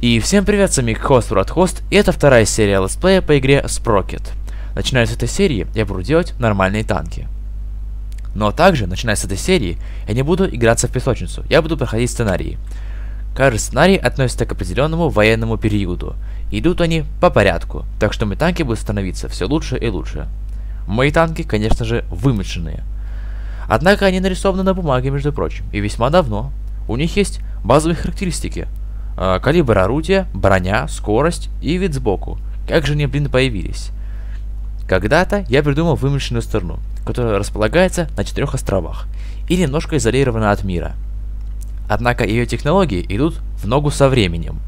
И всем привет, с вами GhostwithoutHost, и это вторая серия летсплея по игре Sprocket. Начиная с этой серии, я буду делать нормальные танки. Но также, начиная с этой серии, я не буду играться в песочницу, я буду проходить сценарии. Каждый сценарий относится к определенному военному периоду. Идут они по порядку, так что мои танки будут становиться все лучше и лучше. Мои танки, конечно же, вымышленные. Однако они нарисованы на бумаге, между прочим, и весьма давно. У них есть базовые характеристики. Калибр орудия, броня, скорость и вид сбоку. Как же они, блин, появились? Когда-то я придумал вымышленную страну, которая располагается на 4 островах и немножко изолирована от мира. Однако ее технологии идут в ногу со временем.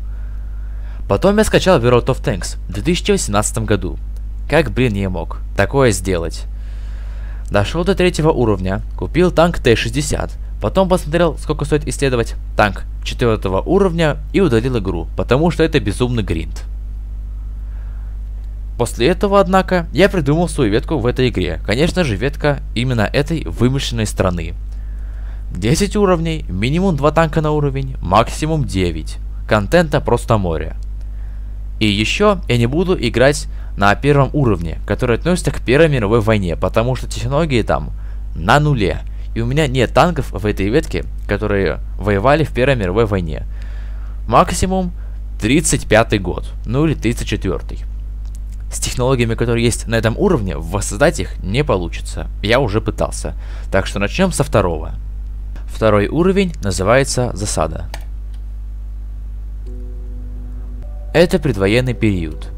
Потом я скачал World of Tanks в 2018 году. Как, блин, я мог такое сделать? Дошел до 3-го уровня, купил танк Т-60, потом посмотрел, сколько стоит исследовать танк 4-го уровня и удалил игру, потому что это безумный гринд. После этого, однако, я придумал свою ветку в этой игре, конечно же, ветка именно этой вымышленной страны. 10 уровней, минимум 2 танка на уровень, максимум 9. Контента просто море. И еще я не буду играть на 1-м уровне, который относится к Первой мировой войне, потому что технологии там на нуле. И у меня нет танков в этой ветке, которые воевали в Первой мировой войне. Максимум 35-й год, ну или 34-й. С технологиями, которые есть на этом уровне, воссоздать их не получится. Я уже пытался. Так что начнем со 2-го. 2-й уровень называется «Засада». Это предвоенный период.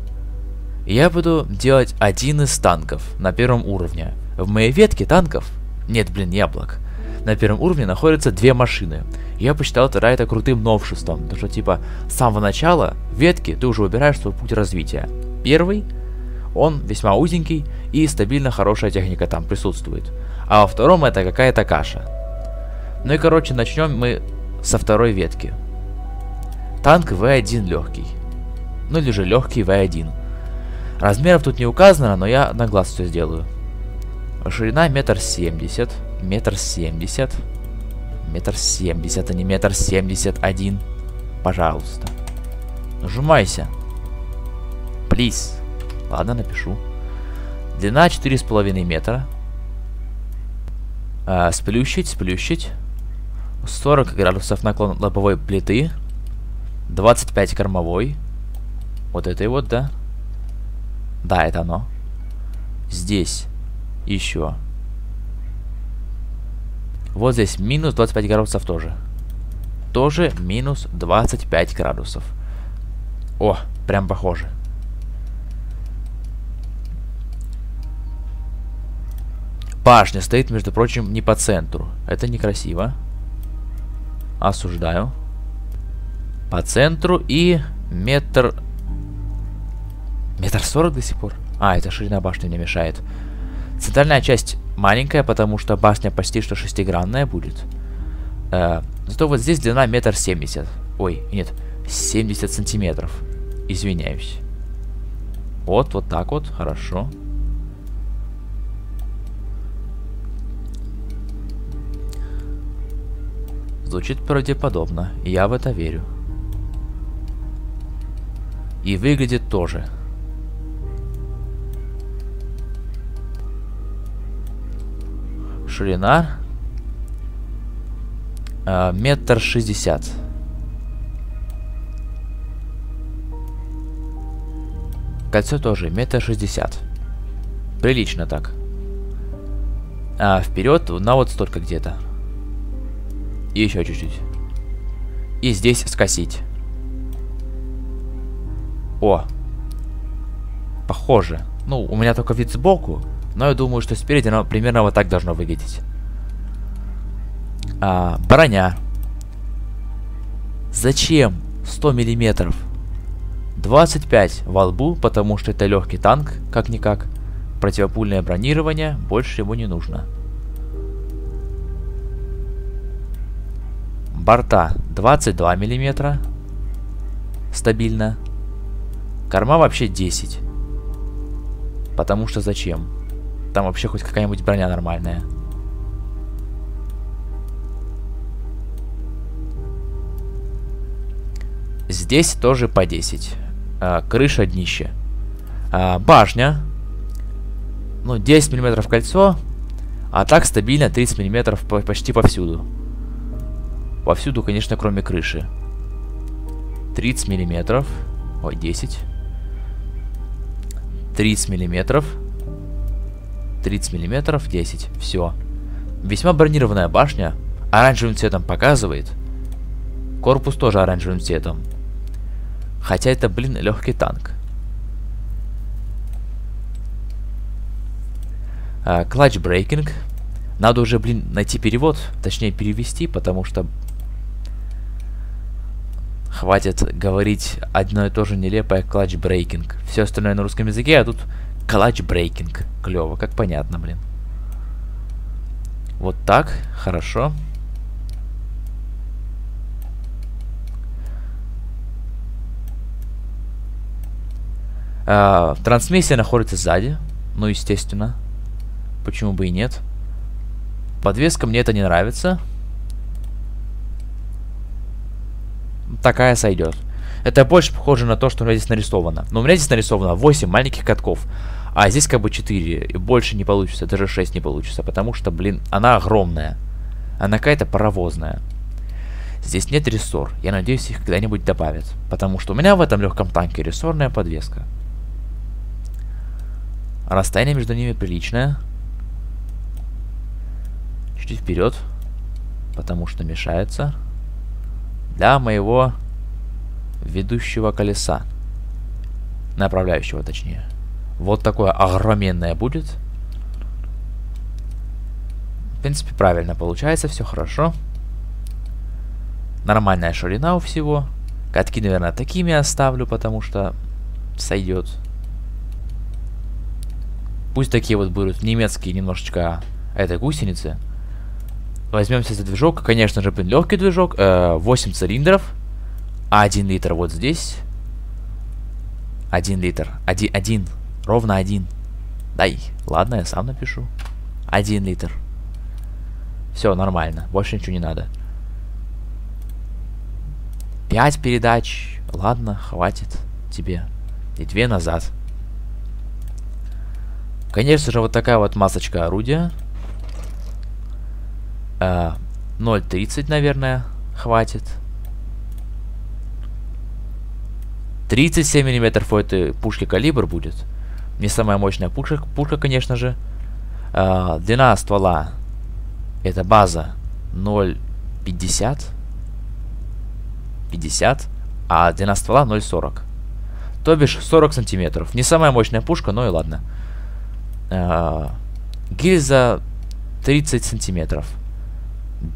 Я буду делать один из танков на 1-м уровне. В моей ветке танков... Нет, блин, яблок. На 1-м уровне находятся 2 машины. Я посчитал это крутым новшеством, потому что типа с самого начала ветки ты уже выбираешь свой путь развития. 1-й, он весьма узенький и стабильно хорошая техника там присутствует. А во 2-м это какая-то каша. Ну и короче, начнем мы со 2-й ветки. Танк В1 легкий. Ну или же легкий В1. Размеров тут не указано, но я на глаз все сделаю. Ширина 1,70 м, 1,70 м, 1,70 м, а не 1,71 м. Пожалуйста. Нажимайся. Плиз. Ладно, напишу. Длина 4,5 метра. Сплющить. 40 градусов наклон лобовой плиты. 25 кормовой. Вот это и вот, да? Да, это оно. Здесь. Еще. Вот здесь минус 25 градусов тоже. Тоже минус 25 градусов. О, прям похоже. Башня стоит, между прочим, не по центру. Это некрасиво. Осуждаю. По центру и метр... 1,40 м до сих пор? А, это ширина башни мне мешает. Центральная часть маленькая, потому что башня почти что шестигранная будет. Зато вот здесь длина 1,70 м. Ой, нет, 70 сантиметров. Извиняюсь. Вот так вот, хорошо. Звучит правдеподобно, я в это верю. И выглядит тоже. Ширина 1,60 м. Кольцо тоже 1,60 м. Прилично так. А вперед на вот столько где-то. И еще чуть-чуть. И здесь скосить. О, похоже. Ну, у меня только вид сбоку. Но я думаю, что спереди оно примерно вот так должно выглядеть. Броня. Зачем 100 миллиметров? 25 во лбу, потому что это легкий танк, как-никак. Противопульное бронирование, больше ему не нужно. Борта 22 миллиметра. Стабильно. Корма вообще 10. Потому что зачем? Там вообще хоть какая-нибудь броня нормальная. Здесь тоже по 10. Крыша, днище. Башня. Ну, 10 мм кольцо. А так стабильно 30 мм почти повсюду. Повсюду, конечно, кроме крыши. 30 мм. Ой, 10. 30 мм. 30 мм, 10. Все. Весьма бронированная башня. Оранжевым цветом показывает. Корпус тоже оранжевым цветом. Хотя это, блин, легкий танк. Клатч брейкинг. Надо уже, блин, найти перевод. Точнее, перевести, потому что... Хватит говорить одно и то же нелепое клатч брейкинг. Все остальное на русском языке, а тут клатч брейкинг. Клево, как понятно, блин. Вот так, хорошо. Трансмиссия находится сзади. Ну, естественно. Почему бы и нет. Подвеска мне это не нравится. Такая сойдет. Это больше похоже на то, что у меня здесь нарисовано. Но у меня здесь нарисовано 8 маленьких катков. А здесь как бы 4. И больше не получится. Даже 6 не получится. Потому что, блин, она огромная. Она какая-то паровозная. Здесь нет рессор. Я надеюсь, их когда-нибудь добавят. Потому что у меня в этом легком танке рессорная подвеска. Расстояние между ними приличное. Чуть вперед. Потому что мешается. Для моего ведущего колеса. Направляющего, точнее. Вот такое огроменное будет. В принципе, правильно получается. Все хорошо. Нормальная ширина у всего. Катки, наверное, такими оставлю, потому что сойдет. Пусть такие вот будут немецкие немножечко этой гусеницы. Возьмемся за движок. Конечно же, блин, легкий движок. 8 цилиндров. 1 литр вот здесь. 1 литр. 1. Ровно 1. Дай. Ладно, я сам напишу. 1 литр. Все, нормально. Больше ничего не надо. 5 передач. Ладно, хватит тебе. И 2 назад. Конечно же, вот такая вот масочка орудия. 0,30, наверное, хватит. 37 мм у этой пушки калибр будет. Не самая мощная пушка, конечно же. Длина ствола. Это база 0,50. 50. А длина ствола 0,40. То бишь 40 сантиметров. Не самая мощная пушка, но и ладно. Гильза 30 сантиметров.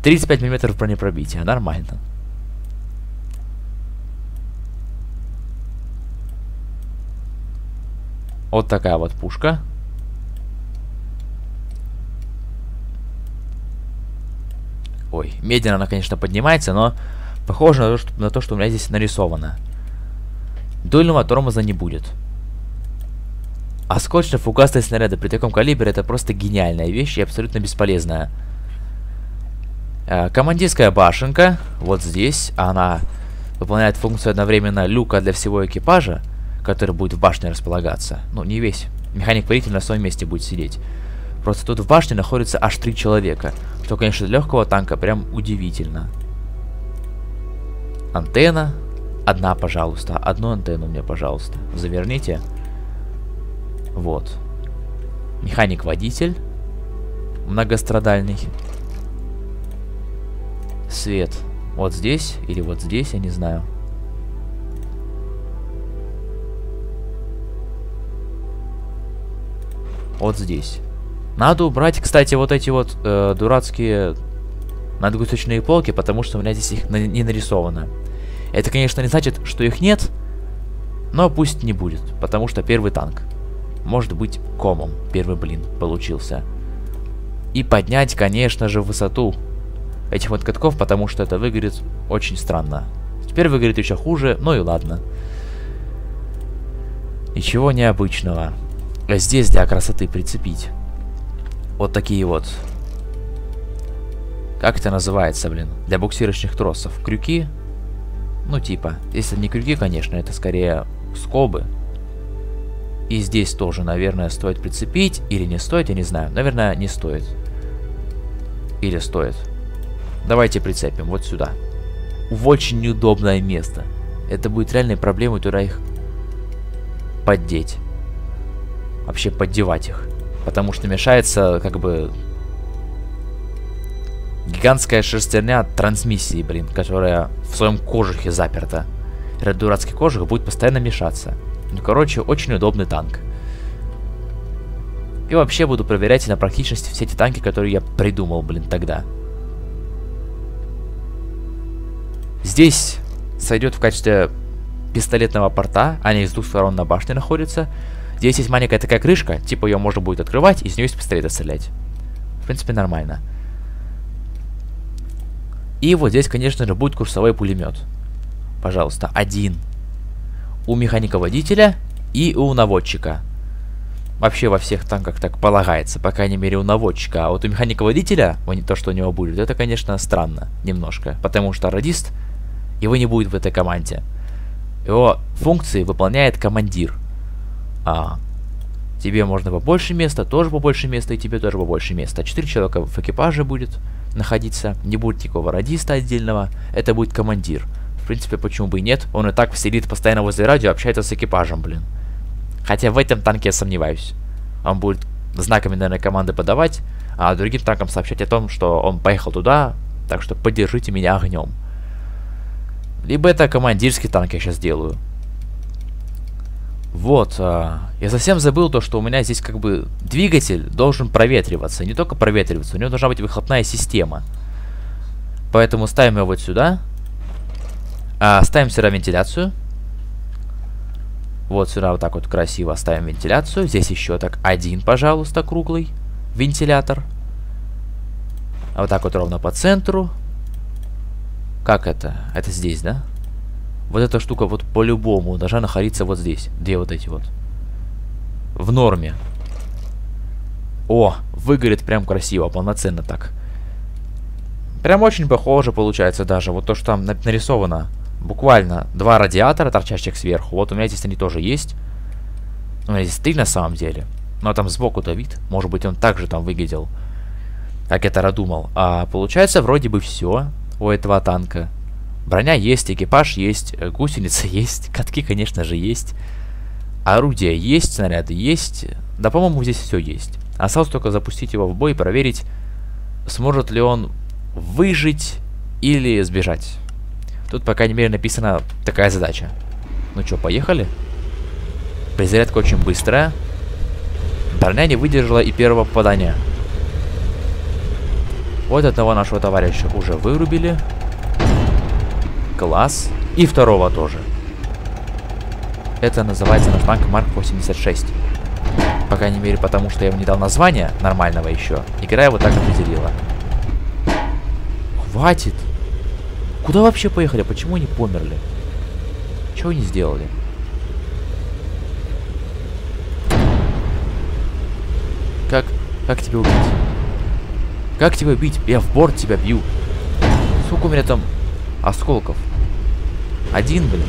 35 мм бронепробития. Нормально. Вот такая вот пушка. Ой, медленно она, конечно, поднимается, но похоже на то, что у меня здесь нарисовано. Дуэльного тормоза не будет. А скотчно-фугасные снаряды при таком калибре — это просто гениальная вещь и абсолютно бесполезная. Командирская башенка, вот здесь, она выполняет функцию одновременно люка для всего экипажа, который будет в башне располагаться. Ну, не весь. Механик-паритель на своем месте будет сидеть. Просто тут в башне находится аж 3 человека, что, конечно, для легкого танка прям удивительно. Антенна. Одна, пожалуйста. Одну антенну мне, пожалуйста. Заверните. Вот. Механик-водитель. Многострадальный. Свет вот здесь или вот здесь, я не знаю. Вот здесь. Надо убрать, кстати, вот эти вот дурацкие надгусочные полки, потому что у меня здесь их не нарисовано. Это, конечно, не значит, что их нет, но пусть не будет, потому что первый танк. Может быть, комом первый, блин, получился. И поднять, конечно же, высоту этих вот катков, потому что это выглядит очень странно. Теперь выглядит еще хуже, ну и ладно. Ничего необычного. Здесь для красоты прицепить вот такие вот, как это называется, блин, для буксировочных тросов крюки. Ну типа, если не крюки, конечно, это скорее скобы. И здесь тоже, наверное, стоит прицепить. Или не стоит, я не знаю. Наверное, не стоит. Или стоит. Давайте прицепим вот сюда. В очень неудобное место. Это будет реальной проблемой туда их поддеть. Вообще поддевать их. Потому что мешается, как бы... Гигантская шестерня от трансмиссии, блин, которая в своем кожухе заперта. Этот дурацкий кожух будет постоянно мешаться. Ну, короче, очень удобный танк. И вообще буду проверять на практичность все эти танки, которые я придумал, блин, тогда. Здесь сойдет в качестве пистолетного порта. Они с двух сторон на башне находятся. Здесь есть маленькая такая крышка, типа ее можно будет открывать и с нее из пистолета стрелять. В принципе, нормально. И вот здесь, конечно же, будет курсовой пулемет. Пожалуйста, один. У механика-водителя и у наводчика. Вообще во всех танках так полагается, по крайней мере у наводчика. А вот у механика-водителя, то, что у него будет, это, конечно, странно немножко. Потому что радист его не будет в этой команде. Его функции выполняет командир. Тебе можно побольше места, тоже побольше места, и тебе тоже побольше места. 4 человека в экипаже будет находиться, не будет никакого радиста отдельного, это будет командир. В принципе, почему бы и нет, он и так сидит постоянно возле радио, общается с экипажем, блин. Хотя в этом танке я сомневаюсь. Он будет знаками, наверное, команды подавать, а другим танкам сообщать о том, что он поехал туда, так что поддержите меня огнем. Либо это командирский танк я сейчас делаю. Вот, я совсем забыл то, что у меня здесь как бы двигатель должен проветриваться. Не только проветриваться, у него должна быть выхлопная система. Поэтому ставим его вот сюда. Ставим сюда вентиляцию. Вот сюда вот так вот красиво ставим вентиляцию. Здесь еще так один, пожалуйста, круглый вентилятор. Вот так вот ровно по центру. Как это? Это здесь, да? Вот эта штука вот по-любому должна находиться вот здесь. Где вот эти вот? В норме. О, выгорит прям красиво, полноценно так. Прям очень похоже получается даже. Вот то, что там нарисовано. Буквально два радиатора, торчащих сверху. Вот у меня здесь они тоже есть. У меня здесь три на самом деле. Но там сбоку-то вид. Может быть, он также там выглядел. Как я тогда думал. А получается вроде бы все у этого танка. Броня есть, экипаж есть, гусеница есть, катки, конечно же, есть. Орудия есть, снаряды есть. Да, по-моему, здесь все есть. Осталось только запустить его в бой и проверить, сможет ли он выжить или сбежать. Тут, по крайней мере, написана такая задача. Ну что, поехали? Перезарядка очень быстрая. Броня не выдержала и первого попадания. Вот одного нашего товарища уже вырубили. Класс. И второго тоже. Это называется наш танк Марк 86. По крайней мере, потому что я ему не дал названия нормального еще. Игра его так определила. Хватит. Куда вообще поехали? Почему они померли? Чего они сделали? Как тебя убить? Как тебя убить? Я в борт тебя бью. Сколько у меня там осколков? Один, блин,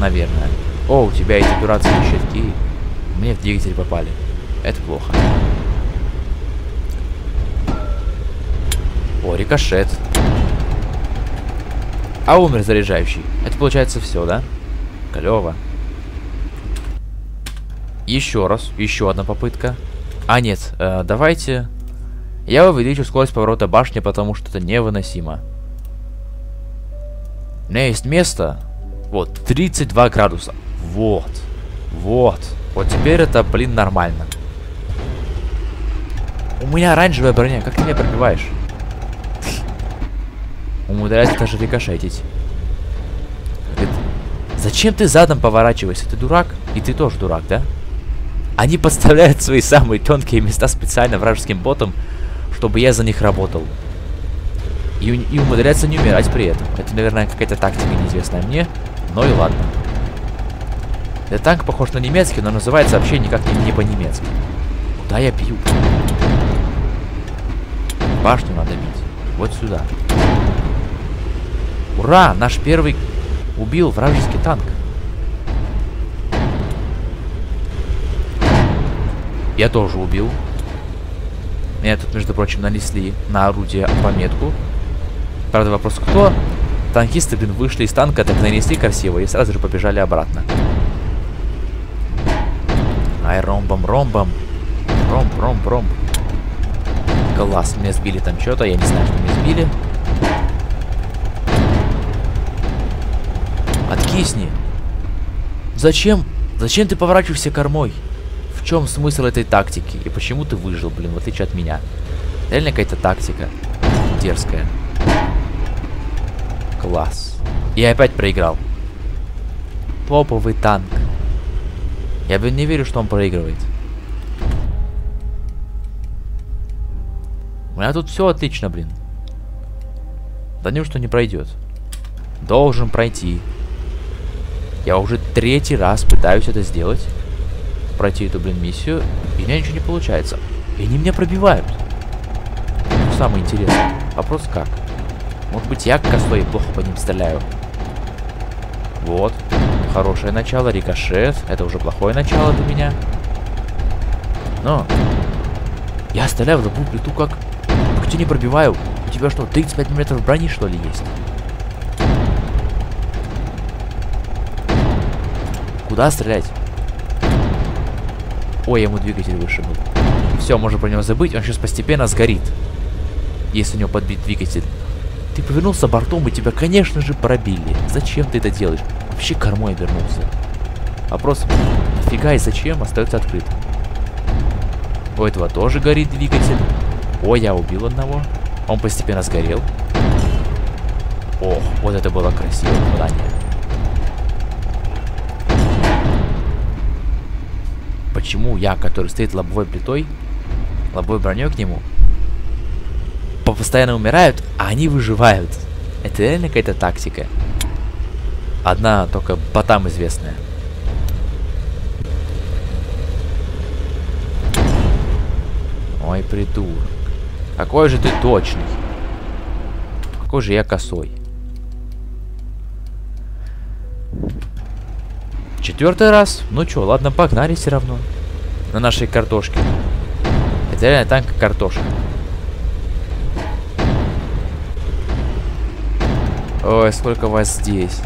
наверное. О, у тебя эти дурацкие щитки. Мне в двигатель попали. Это плохо. О, рикошет. А умер заряжающий. Это получается все, да? Клево. Еще раз. Еще одна попытка. А, нет. Давайте. Я увеличу скорость поворота башни, потому что это невыносимо. У меня есть место. Вот, 32 градуса. Вот. Вот. Вот теперь это, блин, нормально. У меня оранжевая броня. Как ты меня пробиваешь? Умудряется даже рикошетить. Зачем ты задом поворачиваешься? Ты дурак? И ты тоже дурак, да? Они подставляют свои самые тонкие места специально вражеским ботам, чтобы я за них работал. И умудряться не умирать при этом. Это, наверное, какая-то тактика неизвестная мне. Но и ладно. Этот танк похож на немецкий, но называется вообще никак не по-немецки. Куда я бью? Башню надо бить. Вот сюда. Ура! Наш первый Убил вражеский танк. Я тоже убил. Меня тут, между прочим, нанесли на орудие пометку. Правда, вопрос кто? Танкисты, блин, вышли из танка, так нанесли красиво и сразу же побежали обратно. Ай, ромбом. Класс, меня сбили там что-то, я не знаю, что меня сбили. Откисни. Зачем? Зачем ты поворачиваешься кормой? В чем смысл этой тактики? И почему ты выжил, блин, в отличие от меня? Реально какая-то тактика дерзкая. Класс. Я опять проиграл. Топовый танк. Я, блин, не верю, что он проигрывает. У меня тут все отлично, блин. Да неужто не пройдет? Должен пройти. Я уже третий раз пытаюсь это сделать. Пройти эту, блин, миссию. И у меня ничего не получается. И они меня пробивают. Ну, самое интересное. Вопрос как? Может быть, я косой и плохо по ним стреляю. Вот. Хорошее начало. Рикошет. Это уже плохое начало для меня. Но. Я стреляю в другую плиту как... Как не пробиваю? У тебя что, 35 метров брони, что ли, есть? Куда стрелять? Ой, ему двигатель выше был. Все, можно про него забыть. Он сейчас постепенно сгорит. Если у него подбит двигатель. Ты повернулся бортом, и тебя, конечно же, пробили. Зачем ты это делаешь? Вообще кормой вернулся. Вопрос, нафига и зачем, остается открытым. У этого тоже горит двигатель. О, я убил одного. Он постепенно сгорел. Ох, вот это было красивое попадание. Почему я, который стоит лобовой плитой, лобовой броней к нему, постоянно умирают, а они выживают? Это реально какая-то тактика. Одна только ботам известная. Ой, придурок. Какой же ты точный. Какой же я косой. Четвертый раз. Ну чё, ладно, погнали все равно. На нашей картошке. Это реально танк картошка. Ой, сколько вас здесь.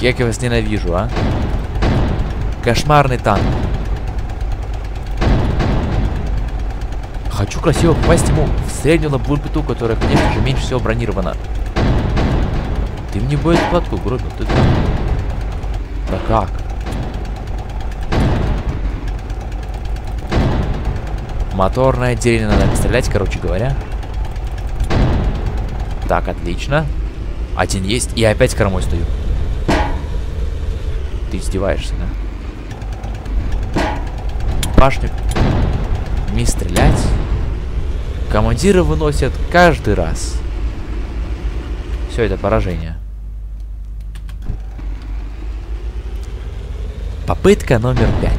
Как я вас ненавижу, а. Кошмарный танк. Хочу красиво попасть ему в среднюю лобовую плиту, которая, конечно же, меньше всего бронирована. Ты мне боекомплекту гробил, ты там. Да как? Моторное дерево надо стрелять, короче говоря. Так, отлично. Один есть, и я опять кормой стою. Ты издеваешься, да? Башню. Не стрелять. Командиры выносят каждый раз. Все, это поражение. Попытка номер 5.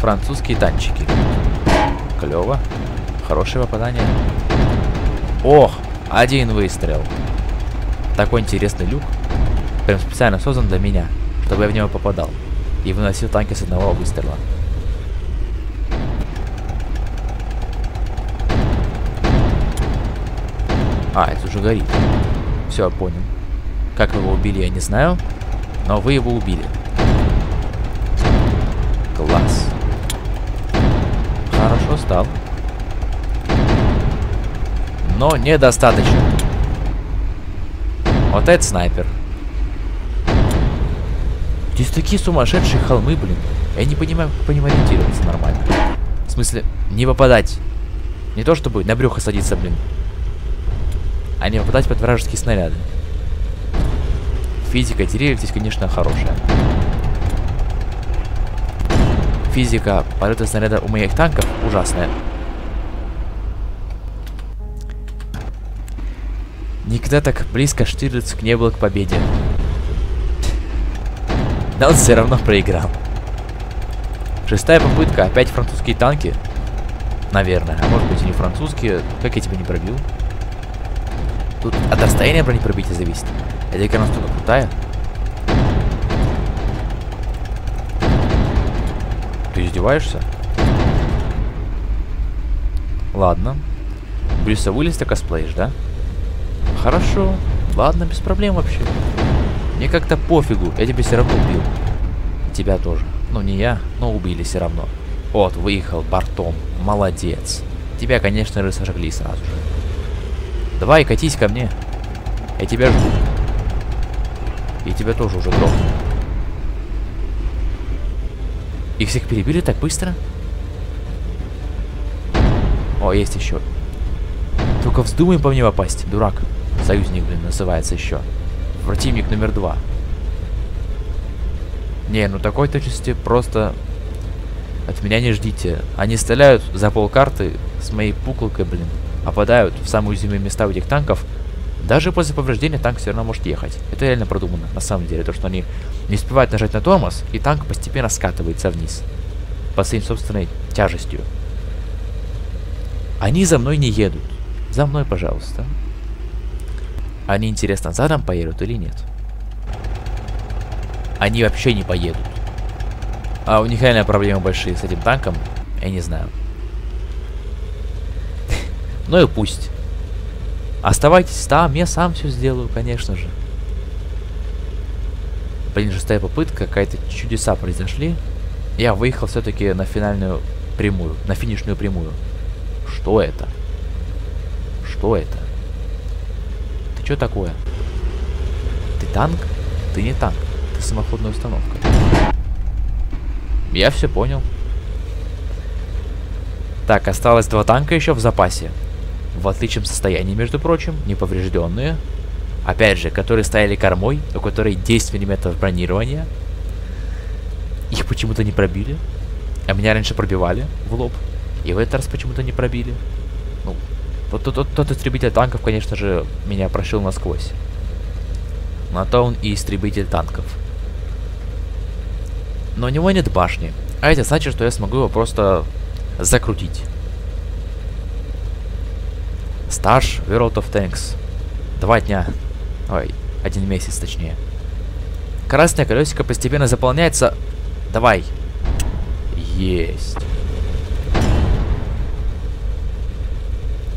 Французские танчики. Клево. Хорошее попадание. Ох, один выстрел. Такой интересный люк. Прям специально создан для меня, чтобы я в него попадал. И выносил танки с одного выстрела. А, это уже горит. Все, понял. Как вы его убили, я не знаю. Но вы его убили. Класс. Хорошо стал. Но недостаточно. Вот это снайпер. Здесь такие сумасшедшие холмы, блин. Я не понимаю, как по ним ориентироваться нормально. В смысле, не попадать. Не то чтобы на брюхо садиться, блин. А не попадать под вражеские снаряды. Физика деревьев здесь, конечно, хорошая. Физика полета снаряда у моих танков ужасная. Никогда так близко Штирлиц не был к победе. Но он все равно проиграл. Шестая попытка. Опять французские танки. наверное. А может быть и не французские. Как я тебя не пробил? Тут от расстояния бронепробития зависит. Эта игра настолько крутая. Ты издеваешься? Ладно. Брюса Уиллиса косплеишь, да? Хорошо. Ладно, без проблем вообще. Мне как-то пофигу. Я тебя все равно убил. Тебя тоже. Ну, не я, но убили все равно. Вот, выехал бортом. Молодец. Тебя, конечно же, сожгли сразу же. Давай, катись ко мне. Я тебя жду. И тебя тоже уже грохнул. Их всех перебили так быстро? О, есть еще. Только вздумай по мне попасть, дурак. Союзник, блин, называется еще. Противник номер 2. Не, ну такой точности просто от меня не ждите. Они стреляют за полкарты с моей пуколкой, блин. Опадают в самые уязвимые места у этих танков. Даже после повреждения танк все равно может ехать. Это реально продумано, на самом деле. То, что они не успевают нажать на тормоз, и танк постепенно скатывается вниз. По своей собственной тяжестью. Они за мной не едут. За мной, пожалуйста. Они, интересно, задом поедут или нет? Они вообще не поедут. А у них реально проблемы большие с этим танком. Я не знаю. Ну и пусть. Оставайтесь там, я сам все сделаю, конечно же. Блин, 6-я попытка, какая-то чудеса произошли. Я выехал все-таки на финальную прямую, на финишную прямую. Что это? Что это? Ты что такое? Ты танк? Ты не танк. Ты самоходная установка. Я все понял. Так, осталось 2 танка еще в запасе. В отличном состоянии, между прочим, неповрежденные. Опять же, которые стояли кормой, у которых 10 мм бронирования. Их почему-то не пробили. А меня раньше пробивали в лоб. И в этот раз почему-то не пробили. Ну, тот истребитель танков, конечно же, меня прошил насквозь. На то он и истребитель танков. Но у него нет башни. А это значит, что я смогу его просто закрутить. Стаж World of Tanks. 2 дня. Ой, 1 месяц точнее. Красное колесико постепенно заполняется. Давай. Есть.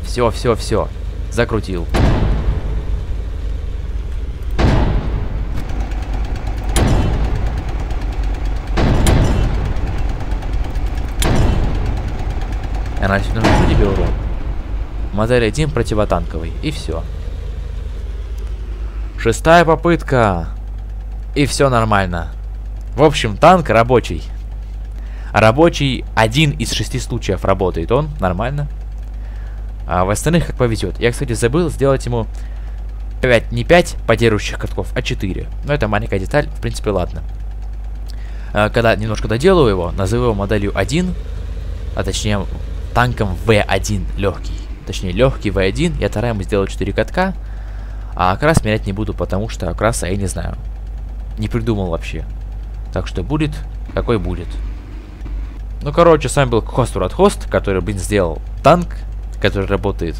Все, все, все. Закрутил. Я наношу тебе урон. Модель 1 противотанковый. И все. 6-я попытка. И все нормально. В общем, танк рабочий. Рабочий, 1 из 6 случаев работает он. Нормально. А в остальных как повезет. Я, кстати, забыл сделать ему 5 поддерживающих катков, а 4. Но это маленькая деталь. В принципе, ладно. Когда немножко доделаю его, назову его моделью 1. А точнее... танком В1 легкий. Точнее, легкий В1. Я стараюсь сделать 4 катка. А окрас менять не буду, потому что окраса я не знаю. Не придумал вообще. Так что будет, какой будет. Ну, короче, с вами был GhostwithoutHost, который, блин, сделал танк, который работает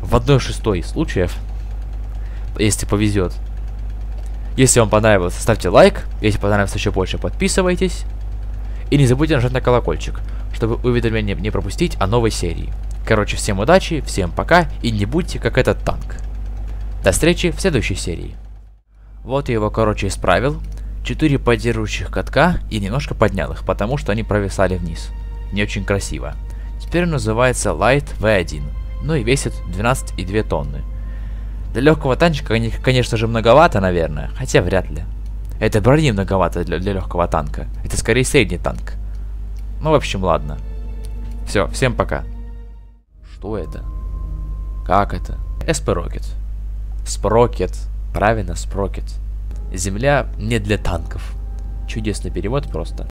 в 1/6 случаев. Если повезет. Если вам понравилось, ставьте лайк. Если понравилось еще больше, подписывайтесь. И не забудьте нажать на колокольчик, чтобы уведомления не пропустить о новой серии. Короче, всем удачи, всем пока и не будьте как этот танк. До встречи в следующей серии. Вот я его, короче, исправил. 4 поддерживающих катка и немножко поднял их, потому что они провисали вниз. Не очень красиво. Теперь он называется Light V1, ну и весит 12,2 тонны. Для легкого танчика, конечно же, многовато, наверное, хотя вряд ли. Это брони многовато для легкого танка, это скорее средний танк. Ну, в общем, ладно. Все, всем пока. Что это? Как это? Sprocket. Sprocket. Правильно, Sprocket. Земля не для танков. Чудесный перевод просто.